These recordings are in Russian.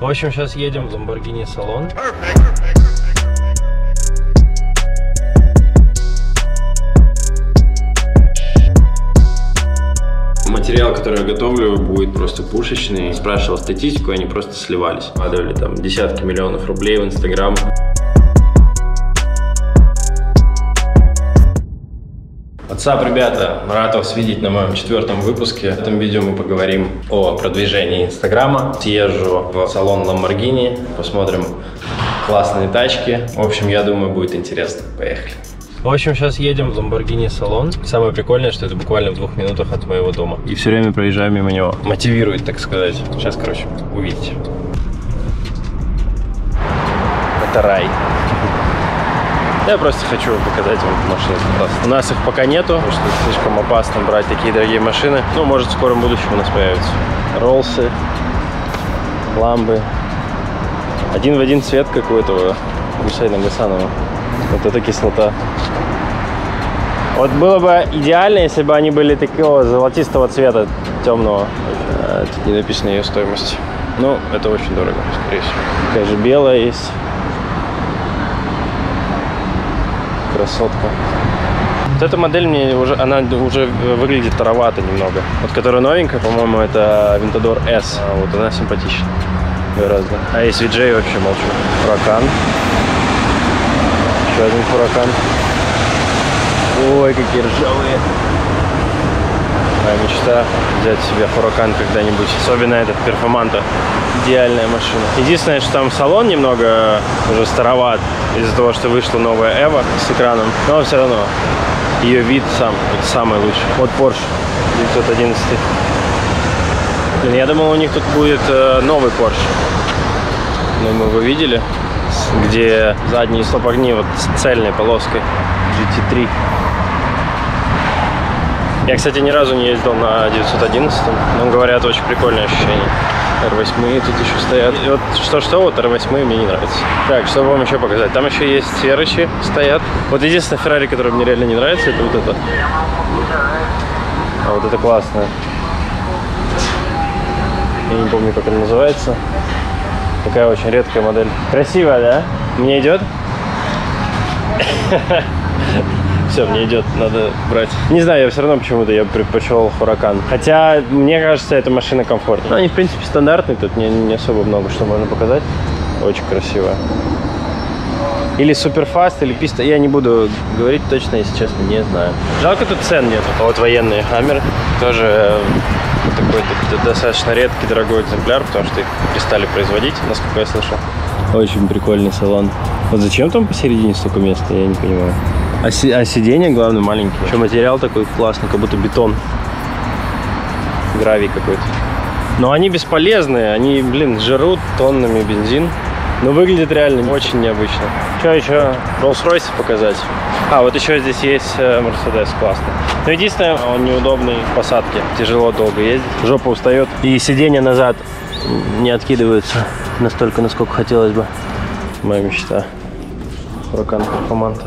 В общем, сейчас едем в Lamborghini салон. Материал, который я готовлю, будет просто пушечный. Спрашивал статистику, они просто сливались. Вкладывали там десятки миллионов рублей в Instagram. WhatsApp, ребята, рад вас видеть на моем 4-м выпуске. В этом видео мы поговорим о продвижении Инстаграма. Съезжу в салон Lamborghini, посмотрим классные тачки. В общем, я думаю, будет интересно. Поехали. В общем, сейчас едем в Lamborghini салон. Самое прикольное, что это буквально в 2 минутах от моего дома. И все время проезжаю мимо него. Мотивирует, так сказать. Сейчас, короче, увидите. Это рай. Я просто хочу показать вам машины. У нас их пока нету, потому что слишком опасно брать такие дорогие машины. Ну, может, в скором будущем у нас появятся Роллсы, Ламбы. Один в один цвет, как у этого Гусейна Гассанова. Вот это кислота. Вот было бы идеально, если бы они были такого золотистого цвета, темного. Тут не написано ее стоимость. Ну, это очень дорого, скорее всего. Такая же белая есть. Красотка. Вот эта модель мне уже, она уже выглядит таровато немного. Вот которая новенькая, по-моему, это Aventador S. Вот она симпатична. Гораздо. А SVJ вообще молчу. Huracan. Еще один Huracan. Ой, какие ржавые. Моя мечта взять себе Huracan когда-нибудь. Особенно этот Performante. Идеальная машина. Единственное, что там салон немного уже староват. Из-за того, что вышла новая EVO с экраном. Но все равно ее вид сам самый лучший. Вот Porsche 911. Блин, я думал, у них тут будет новый Porsche. Но мы его видели. Где задние слопогни вот с цельной полоской GT3. Я, кстати, ни разу не ездил на 911. Но, говорят, очень прикольное ощущение. R8 тут еще стоят. И вот что-что, вот R8 мне не нравится. Так, что вам еще показать? Там еще есть Ferrari стоят. Вот единственная Ferrari, которая мне реально не нравится, это вот это. А вот это классная. Я не помню, как она называется. Такая очень редкая модель. Красивая, да? Мне идет? Все, мне идет, надо брать. Не знаю, я все равно почему-то я предпочел Huracan. Хотя, мне кажется, эта машина комфортная. Они, в принципе, стандартные, тут не особо много, что можно показать. Очень красиво. Или Superfast, или Pista. Я не буду говорить точно, если честно, не знаю. Жалко, тут цен нету. А вот военные Hummer тоже такой достаточно редкий, дорогой экземпляр, потому что их перестали производить, насколько я слышал. Очень прикольный салон. Вот зачем там посередине столько места, я не понимаю. А сиденья, главное, маленькие. Еще материал такой классный, как будто бетон. Гравий какой-то. Но они бесполезные. Они, блин, жрут тоннами бензин. Но выглядит реально очень необычно. Что еще? Rolls-Royce показать. А, вот еще здесь есть Mercedes, классно. Но единственное, он неудобный в посадке. Тяжело долго ездить. Жопа устает. И сиденья назад не откидываются настолько, насколько хотелось бы. Моя мечта. Huracan Performante.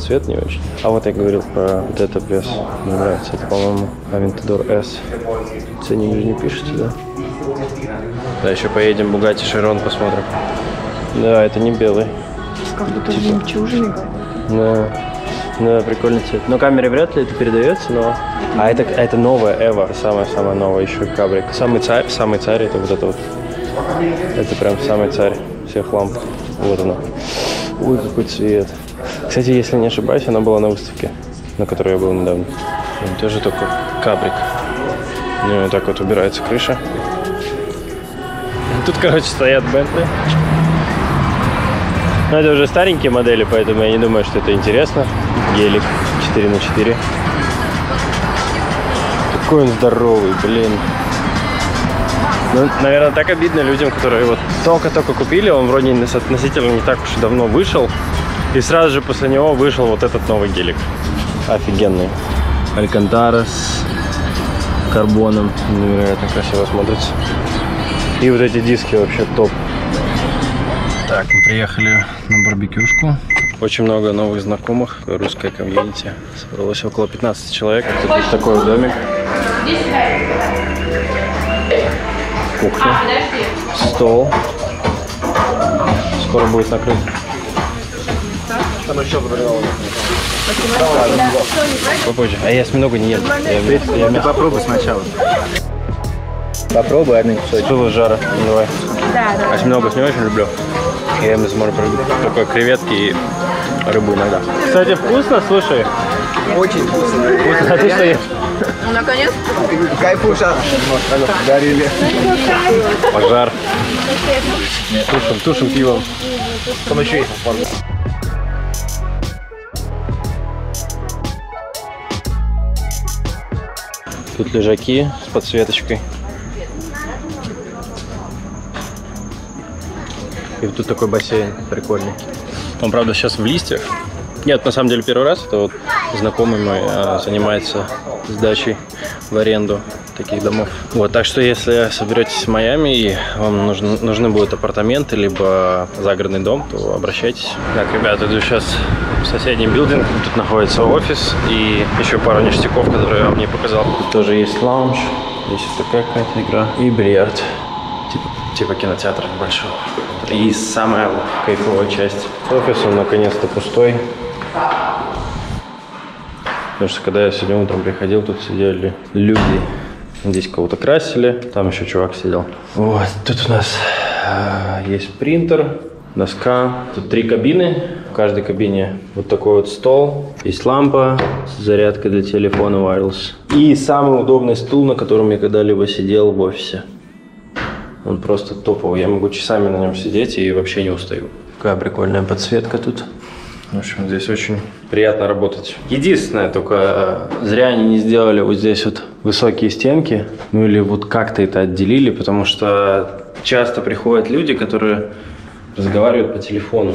Цвет не очень. А вот я говорил про вот это пресс. Мне нравится. Это, по-моему, Aventador S. Ценник же не пишете, да? Да, еще поедем Bugatti Chiron посмотрим. Да, это не белый. Как будто жемчужный. Да. Да, прикольный цвет. Но камере вряд ли это передается, но... А это новая EVO. Самая-самая новая еще кабрик. Самый царь это вот это вот. Это прям самый царь всех ламп. Вот она. Ой, какой цвет. Кстати, если не ошибаюсь, она была на выставке, на которой я был недавно. Он тоже только кабрик. Ну, вот так вот убирается крыша. Тут, короче, стоят Бентли. Но это уже старенькие модели, поэтому я не думаю, что это интересно. Гелик 4×4. Какой он здоровый, блин. Ну, наверное, так обидно людям, которые вот только-только купили. Он вроде относительно не так уж и давно вышел. И сразу же после него вышел вот этот новый гелик. Офигенный. Алькантара с карбоном. Невероятно красиво смотрится. И вот эти диски вообще топ. Так, мы приехали на барбекюшку. Очень много новых знакомых. Русская комьюнити. Собралось около 15 человек. Тут такой домик. кухню. Стол. Скоро будет накрыт. Попозже. А я осьминога не ем. Я мясо. Попробуй сначала. Попробуй один кусочек. Было жара. Давай. Да. Осьминогов не очень люблю. Я им смотрю только креветки и рыбу иногда. Кстати, вкусно, слушай. Очень вкусно. Вкусно. А ты что ешь? Наконец. Кайфуешь. Горели. Пожар. Тушим пивом. Там еще есть. Тут лежаки с подсветочкой. И тут такой бассейн прикольный. Он, правда, сейчас в листьях. Нет, на самом деле первый раз. Это вот знакомый мой занимается сдачей в аренду таких домов. Вот, так что если соберетесь в Майами и вам нужны будут апартаменты, либо загородный дом, то обращайтесь. Так, ребята, иду сейчас в соседний билдинг. Тут находится офис и еще пару ништяков, которые я вам не показал. Тут тоже есть лаунж, здесь вот такая какая-то игра и бильярд. Типа кинотеатра большого. И самая кайфовая часть. Офис, он наконец-то пустой. Потому что когда я сегодня утром приходил, тут сидели люди. Здесь кого-то красили, там еще чувак сидел. Вот, тут у нас есть принтер, доска. Тут 3 кабины. В каждой кабине вот такой вот стол. Есть лампа, зарядка для телефона wireless. И самый удобный стул, на котором я когда-либо сидел в офисе. Он просто топовый. Я могу часами на нем сидеть и вообще не устаю. Какая прикольная подсветка тут. В общем, здесь очень приятно работать. Единственное, только зря они не сделали вот здесь вот высокие стенки. Ну или вот как-то это отделили, потому что часто приходят люди, которые разговаривают по телефону.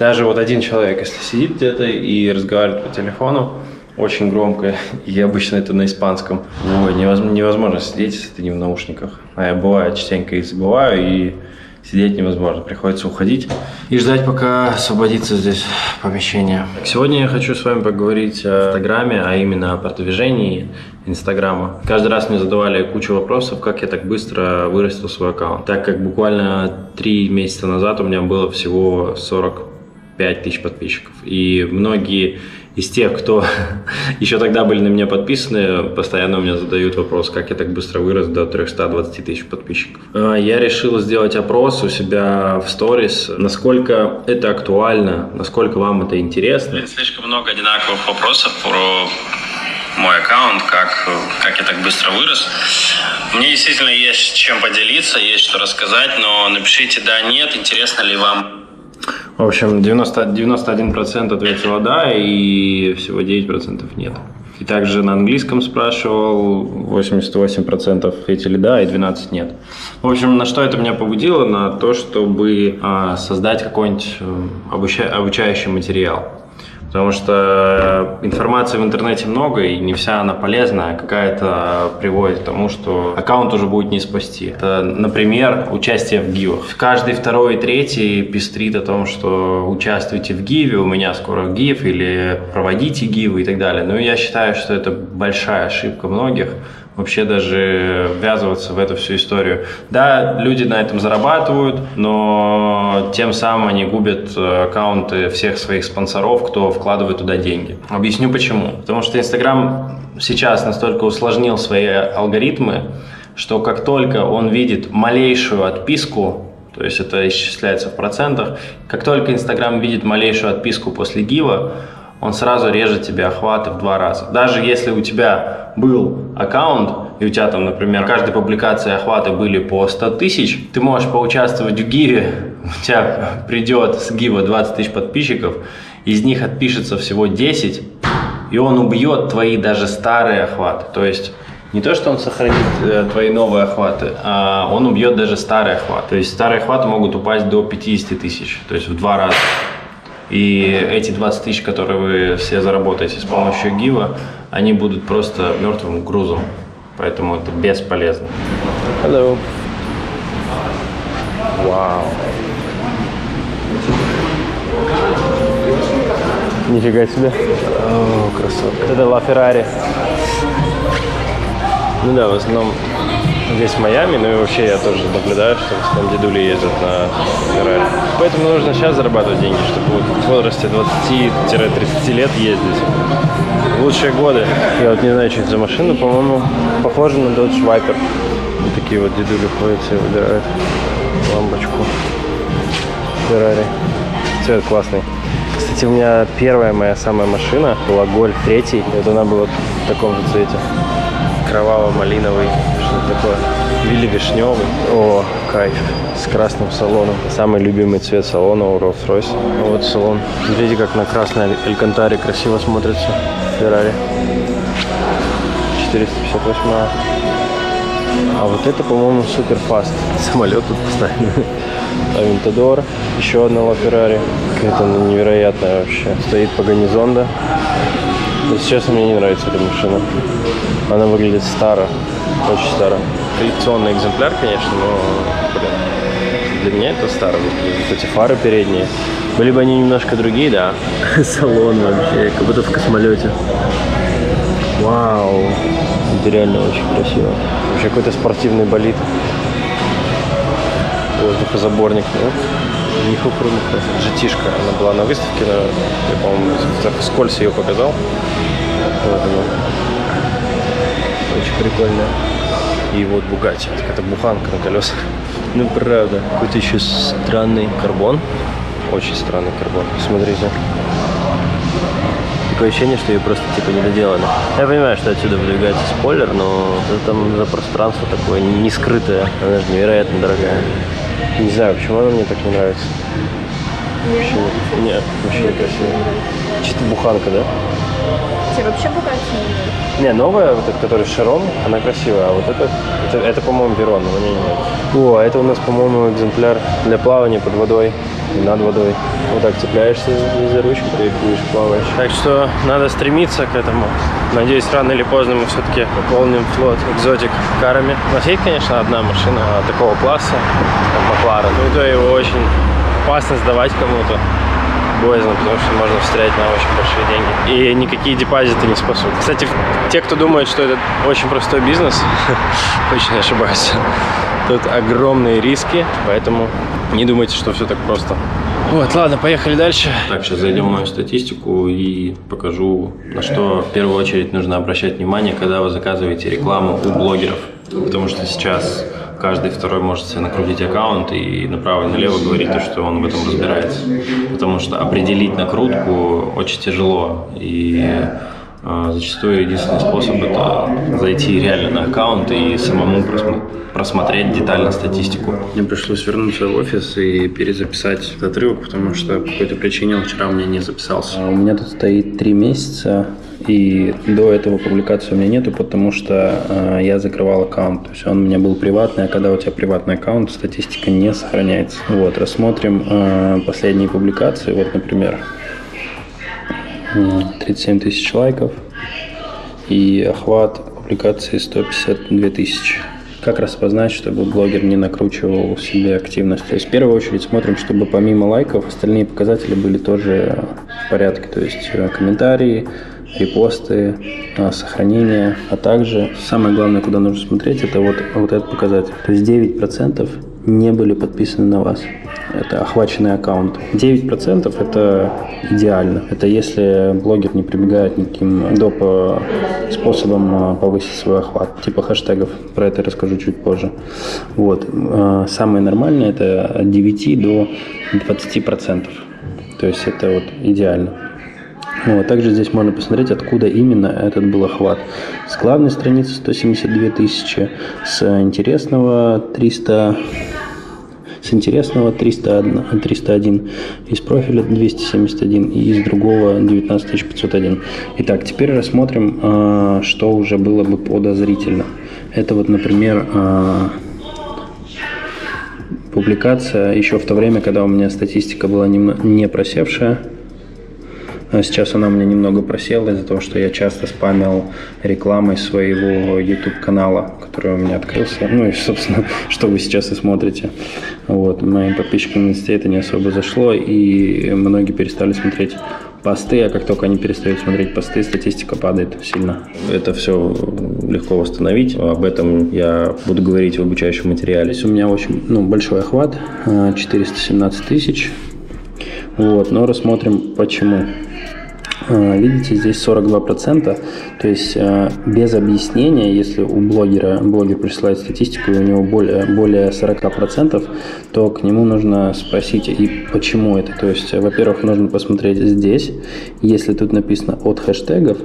Даже вот один человек, если сидит где-то и разговаривает по телефону, очень громко, и обычно это на испанском. Ой, невозможно сидеть, если ты не в наушниках. А я бываю, частенько их забываю, и сидеть невозможно. Приходится уходить и ждать, пока освободится здесь помещение. Сегодня я хочу с вами поговорить о Инстаграме, а именно о продвижении Инстаграма. Каждый раз мне задавали кучу вопросов, как я так быстро вырастил свой аккаунт. Так как буквально 3 месяца назад у меня было всего 45 тысяч подписчиков. И многие из тех, кто еще тогда были на меня подписаны, постоянно у меня задают вопрос, как я так быстро вырос до 320 тысяч подписчиков. Я решил сделать опрос у себя в сторис, насколько это актуально, насколько вам это интересно. Слишком много одинаковых вопросов про мой аккаунт, как я так быстро вырос. Мне действительно есть чем поделиться, есть что рассказать, но напишите да, нет, интересно ли вам. В общем, 91% ответило «да» и всего 9% «нет». И также на английском спрашивал, 88% ответили «да» и 12% «нет». В общем, на что это меня побудило? На то, чтобы создать какой-нибудь обучающий материал. Потому что информации в интернете много, и не вся она полезная, какая-то приводит к тому, что аккаунт уже будет не спасти. Это, например, участие в гивах. Каждый второй и третий пестрит о том, что участвуйте в гиве, у меня скоро гив, или проводите гивы и так далее. Но я считаю, что это большая ошибка многих. Вообще даже ввязываться в эту всю историю. Да, люди на этом зарабатывают, но тем самым они губят аккаунты всех своих спонсоров, кто вкладывает туда деньги. Объясню почему. Потому что Instagram сейчас настолько усложнил свои алгоритмы, что как только он видит малейшую отписку, то есть это исчисляется в процентах, как только Instagram видит малейшую отписку после гива, он сразу режет тебе охваты в 2 раза. Даже если у тебя был аккаунт, и у тебя там, например, в каждой публикации охваты были по 100 тысяч, ты можешь поучаствовать в гиве, у тебя придет с гива 20 тысяч подписчиков, из них отпишется всего 10, и он убьет твои даже старые охваты. То есть не то, что он сохранит твои новые охваты, а он убьет даже старые охваты. То есть старые охваты могут упасть до 50 тысяч, то есть в 2 раза. И эти 20 тысяч, которые вы все заработаете с помощью гива, они будут просто мертвым грузом. Поэтому это бесполезно. Hello. Вау. Нифига себе. О, красотка. Это La Ferrari. Ну да, в основном здесь в Майами, ну и вообще я тоже наблюдаю, что в основном дедули ездят на Ferrari. Поэтому нужно сейчас зарабатывать деньги, чтобы в возрасте 20-30 лет ездить. Лучшие годы. Я вот не знаю, что это за машина, по-моему, похожа на Dodge Viper. Вот такие вот дедули ходят и выбирают лампочку Ferrari. Цвет классный. Кстати, у меня первая моя самая машина была Golf 3. Вот она была в таком же цвете. Кроваво-малиновый, что-то такое. Или вишневый. О, кайф. С красным салоном. Самый любимый цвет салона у Rolls-Royce. Вот салон. Смотрите, как на красной Алькантаре красиво смотрится Ferrari. 458. А вот это, по-моему, Superfast. Самолет тут поставили. Aventador. Еще одна La Ferrari. Какая-то невероятная вообще. Стоит Pagani Zonda. Если честно, мне не нравится эта машина. Она выглядит старо, очень старо. Коллекционный экземпляр, конечно, но блин, для меня это старо выглядит. Вот эти фары передние. Были бы они немножко другие, да. Салон вообще, как будто в космолете. Вау, это реально очень красиво. Вообще какой-то спортивный болид. Воздухозаборник. Не хухрумка. GT-шка, она была на выставке, но я, по-моему, вскользь ее показал. Вот она. Очень прикольная. И вот Bugatti, какая-то буханка на колесах. Ну правда, какой-то еще странный карбон. Очень странный карбон, посмотрите. Такое ощущение, что ее просто типа не доделали. Я понимаю, что отсюда выдвигается спойлер, но там за пространство такое не скрытое. Она же невероятно дорогая. Не знаю, почему она мне так не нравится. Почему? Нет, вообще не красиво. Чисто буханка, да? Тебе вообще Bugatti? Не, новая, вот эта, которая Chiron, она красивая, а вот это по-моему, Veyron, но мне не нравится. О, а это у нас, по-моему, экземпляр для плавания под водой и над водой. Вот так цепляешься за ручку, ты будешь плавать. Так что надо стремиться к этому. Надеюсь, рано или поздно мы все-таки пополним флот экзотик карами. У нас есть, конечно, одна машина такого класса, McLaren, но то его очень опасно сдавать кому-то. Боязно, потому что можно встрять на очень большие деньги. И никакие депозиты не спасут. Кстати, те, кто думает, что это очень простой бизнес, очень ошибаются. Тут огромные риски, поэтому не думайте, что все так просто. Вот, ладно, поехали дальше. Так, сейчас зайдем в мою статистику и покажу, на что в первую очередь нужно обращать внимание, когда вы заказываете рекламу у блогеров. Потому что сейчас каждый второй может себе накрутить аккаунт и направо и налево говорить то, что он в этом разбирается. Потому что определить накрутку очень тяжело. И зачастую единственный способ – это зайти реально на аккаунт и самому просмотреть детально статистику. Мне пришлось вернуться в офис и перезаписать этот отрывок, потому что по какой-то причине вчера у меня не записался. У меня тут стоит 3 месяца. И до этого публикации у меня нету, потому что я закрывал аккаунт. То есть он у меня был приватный, а когда у тебя приватный аккаунт, статистика не сохраняется. Вот, рассмотрим последние публикации. Вот, например, 37 тысяч лайков и охват публикации 152 тысячи. Как распознать, чтобы блогер не накручивал в себе активность? То есть в первую очередь смотрим, чтобы помимо лайков остальные показатели были тоже в порядке. То есть комментарии, репосты, сохранения, а также самое главное, куда нужно смотреть, это вот этот показатель. То есть 9% не были подписаны на вас. Это охваченный аккаунт. 9% это идеально. Это если блогер не прибегает никаким доп. Способом повысить свой охват. Типа хэштегов. Про это расскажу чуть позже. Вот. Самое нормальное это от 9 до 20%. То есть это вот идеально. Вот, также здесь можно посмотреть, откуда именно этот был охват. С главной страницы 172 тысячи, с интересного 301, из профиля 271 и из другого 19501. Итак, теперь рассмотрим, что уже было бы подозрительно. Это вот, например, публикация еще в то время, когда у меня статистика была не просевшая. Но сейчас она мне немного просела из-за того, что я часто спамил рекламой своего YouTube-канала, который у меня открылся. Ну и, собственно, что вы сейчас и смотрите. Вот. Моим подписчикам на Инсте это не особо зашло, и многие перестали смотреть посты, а как только они перестают смотреть посты, статистика падает сильно. Это все легко восстановить. Об этом я буду говорить в обучающем материале. Здесь у меня очень большой охват, 417 тысяч. Вот, но рассмотрим почему. Видите, здесь 42%, то есть без объяснения, если у блогер присылает статистику, и у него более 40%, то к нему нужно спросить, и почему это. То есть, во-первых, нужно посмотреть здесь, если тут написано от хэштегов,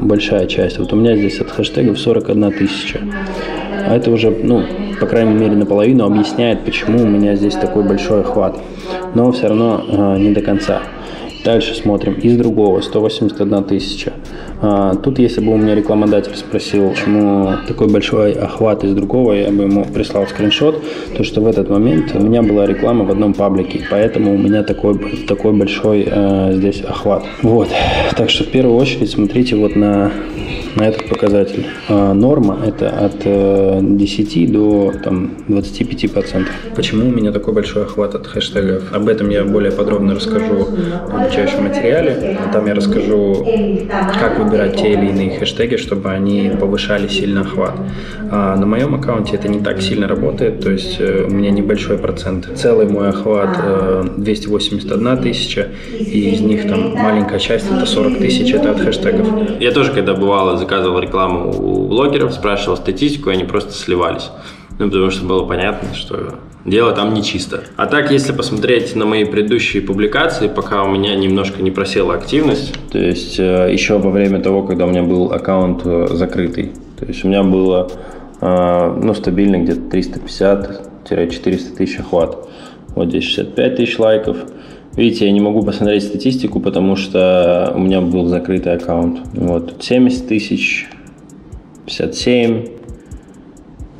большая часть, вот у меня здесь от хэштегов 41 тысяча. А это уже, по крайней мере, наполовину объясняет, почему у меня здесь такой большой охват, но все равно не до конца. Дальше смотрим. Из другого 181 тысяча. Тут, если бы у меня рекламодатель спросил, почему такой большой охват из другого, я бы ему прислал скриншот, то что в этот момент у меня была реклама в одном паблике, поэтому у меня такой большой здесь охват. Вот. Так что в первую очередь смотрите вот на этот показатель. Норма это от 10 до 25%. Почему у меня такой большой охват от хэштегов? Об этом я более подробно расскажу в обучающем материале. Там я расскажу, как выбирать те или иные хэштеги, чтобы они повышали сильно охват. А на моем аккаунте это не так сильно работает, то есть у меня небольшой процент. Целый мой охват 281 тысяча, и из них там маленькая часть, это 40 тысяч, это от хэштегов. Я тоже, когда бывало, заказывал рекламу у блогеров, спрашивал статистику, и они просто сливались. Потому что было понятно, что дело там нечисто. А так, если посмотреть на мои предыдущие публикации, пока у меня немножко не просела активность. То есть еще во время того, когда у меня был аккаунт закрытый. То есть у меня было стабильно где-то 350-400 тысяч охват. Вот здесь 65 тысяч лайков. Видите, я не могу посмотреть статистику, потому что у меня был закрытый аккаунт. Вот 70 тысяч, 57.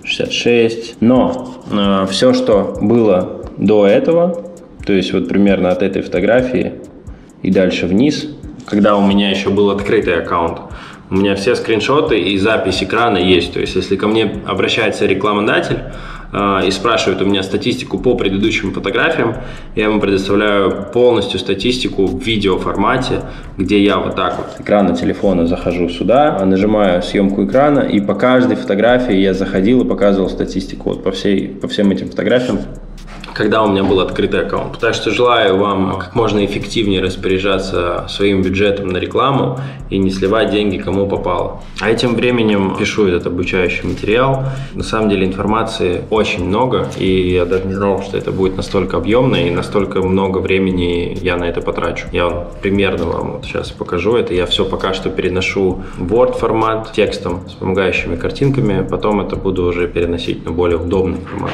66, но все, что было до этого, то есть вот примерно от этой фотографии и дальше вниз, когда у меня еще был открытый аккаунт, у меня все скриншоты и запись экрана есть, то есть если ко мне обращается рекламодатель и спрашивает у меня статистику по предыдущим фотографиям, я ему предоставляю полностью статистику в видеоформате, где я вот так вот. С экрана телефона захожу сюда, нажимаю съемку экрана, и по каждой фотографии я заходил и показывал статистику вот по всем этим фотографиям, когда у меня был открытый аккаунт. Так что желаю вам как можно эффективнее распоряжаться своим бюджетом на рекламу и не сливать деньги кому попало. А этим временем пишу этот обучающий материал. На самом деле информации очень много, и я даже не знал, что это будет настолько объемно и настолько много времени я на это потрачу. Я примерно вам вот сейчас покажу это. Я все пока что переношу в Word формат текстом с помогающими картинками, потом это буду уже переносить на более удобный формат.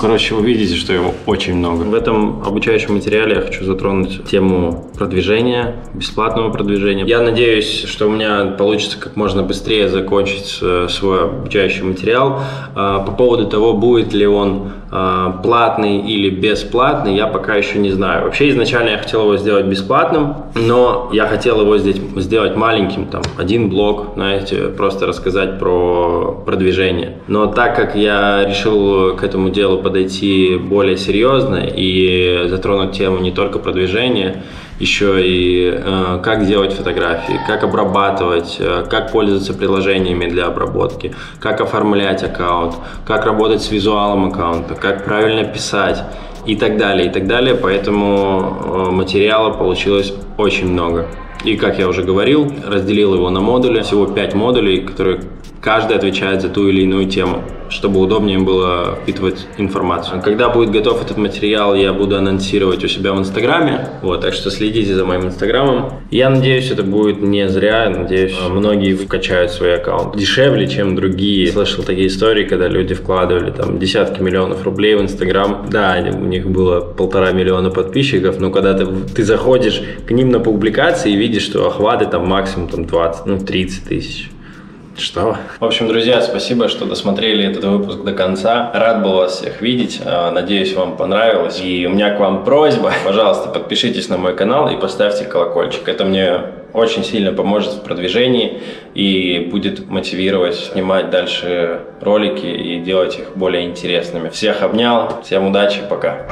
Короче, вы видите, что его очень много. В этом обучающем материале я хочу затронуть тему продвижения, бесплатного продвижения. Я надеюсь, что у меня получится как можно быстрее закончить свой обучающий материал. По поводу того, будет ли он платный или бесплатный, я пока еще не знаю. Вообще, изначально я хотел его сделать бесплатным, но я хотел его здесь сделать маленьким, там, один блок, знаете, просто рассказать про продвижение. Но так как я решил к этому делу подойти более серьезно и затронуть тему не только продвижения, еще и как делать фотографии, как обрабатывать, как пользоваться приложениями для обработки, как оформлять аккаунт, как работать с визуалом аккаунта, как правильно писать и так далее, и так далее. Поэтому материала получилось очень много. И, как я уже говорил, разделил его на модули. Всего 5 модулей, которые каждый отвечает за ту или иную тему, чтобы удобнее было впитывать информацию. Когда будет готов этот материал, я буду анонсировать у себя в Инстаграме. Вот, так что следите за моим Инстаграмом. Я надеюсь, это будет не зря. Надеюсь, многие вкачают свои аккаунты дешевле, чем другие. Слышал такие истории, когда люди вкладывали там десятки миллионов рублей в Инстаграм. Да, у них было 1,5 миллиона подписчиков, но когда ты заходишь к ним на публикации и видишь, что охваты там максимум 20, 30 тысяч. Что? В общем, друзья, спасибо, что досмотрели этот выпуск до конца. Рад был вас всех видеть. Надеюсь, вам понравилось. И у меня к вам просьба. Пожалуйста, подпишитесь на мой канал и поставьте колокольчик. Это мне очень сильно поможет в продвижении и будет мотивировать снимать дальше ролики и делать их более интересными. Всех обнял. Всем удачи. Пока.